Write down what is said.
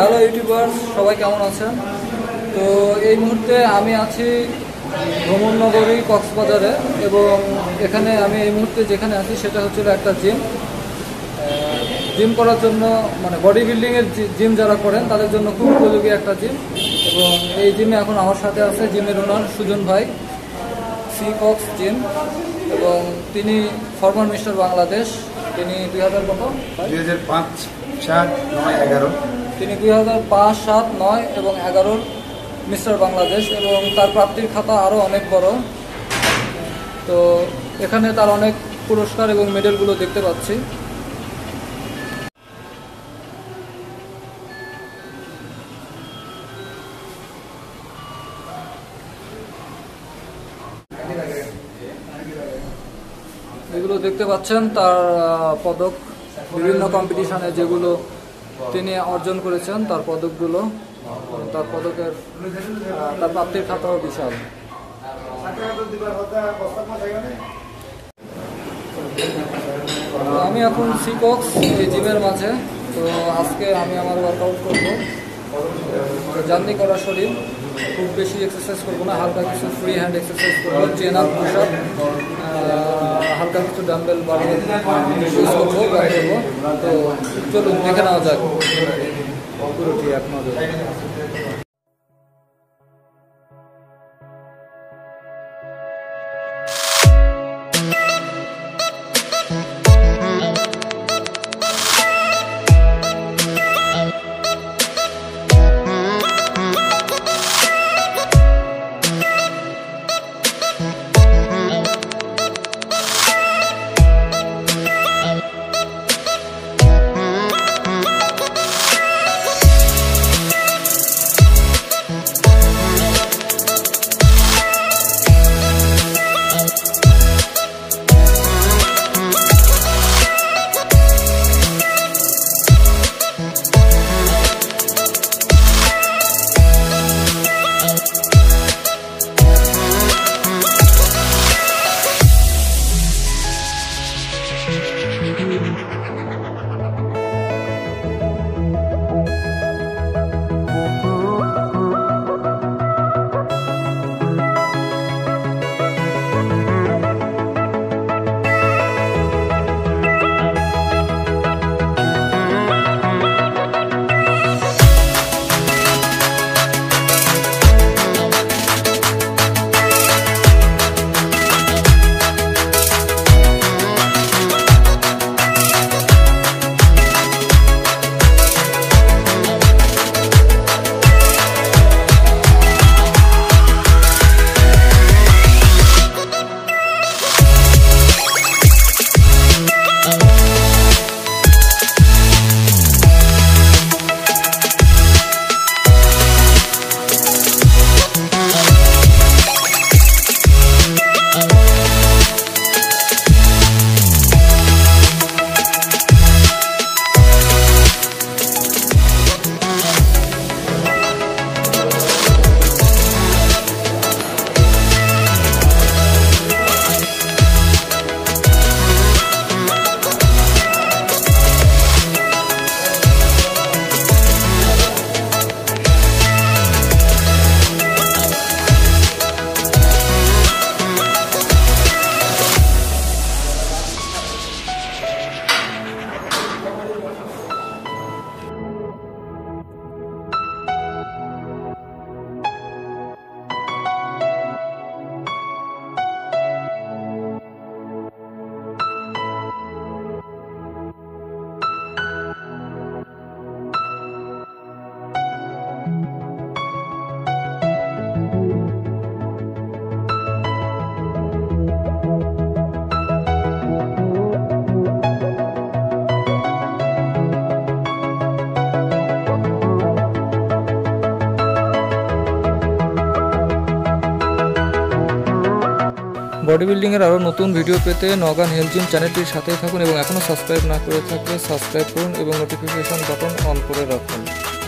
Hello YouTubers, সবাই কেমন আছেন? তো এই মুহূর্তে আমি আছি ভ্রমণনগরী কক্সবাজারে, এবং এখানে আমি এই মুহূর্তে যেখানে আছি সেটা হচ্ছিল একটা জিম করার জন্য, মানে বডি বিল্ডিংয়ের জিম যারা করেন তাদের জন্য খুব উপযোগী একটা জিম। এবং এই জিমে এখন আমার সাথে আছে জিমের ওনার সুজন ভাই, সি কক্স জিম, এবং তিনি ফরমার মিনিস্টার বাংলাদেশ। তিনি 2005-7-9-11 তিনি 2005-7-9-11 মিস্টার বাংলাদেশ, এবং তার প্রাপ্তির খাতা আরও অনেক বড়। তো এখানে তার অনেক পুরস্কার এবং মেডেলগুলো দেখতে পাচ্ছি। এগুলো দেখতে পাচ্ছেন তার পদক, বিভিন্ন কম্পিটিশনে যেগুলো তিনি অর্জন করেছেন তার পদকগুলো, তার পদকের তার প্রাপ্তির খাতাও বিশাল। আমি এখন সি কক্স জিমের মাঝে। তো আজকে আমি আমার ওয়ার্কআউট করবো, জার্নি করা শরীর, খুব বেশি এক্সারসাইজ করবো না, হালকা কিছু ফ্রি হ্যান্ড এক্সারসাইজ করবো, চেন আপ, পুশ আপ, হালকা কিছু ডাম্বেল বাড়িয়ে ইউজ করবো, গাড়ি করবো। তো চলুন দেখে নেওয়া যাক পুরোটি এক নজর। বডি বিল্ডিংয়ের আরও নতুন ভিডিও পেতে নওগাঁও হেলথ জিম চ্যানেলটির সাথেই থাকুন, এবং এখনও সাবস্ক্রাইব না করে থাকলে সাবস্ক্রাইব করুন এবং নোটিফিকেশন বাটন অন করে রাখুন।